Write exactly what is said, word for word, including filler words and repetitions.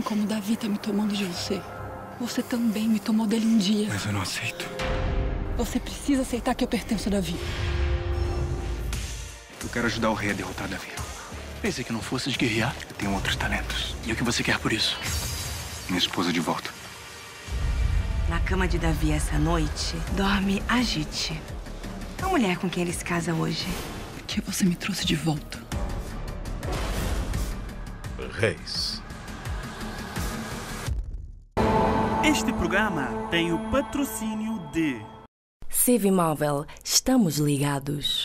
Assim como o Davi tá me tomando de você, você também me tomou dele um dia. Mas eu não aceito. Você precisa aceitar que eu pertenço a Davi. Eu quero ajudar o rei a derrotar Davi. Pensei que não fosse de guerrear. Eu tenho outros talentos. E o que você quer por isso? Minha esposa de volta. Na cama de Davi essa noite, dorme Agite, a mulher com quem ele se casa hoje. Por que você me trouxe de volta? Reis. Este programa tem o patrocínio de... C V Móvel. Estamos ligados.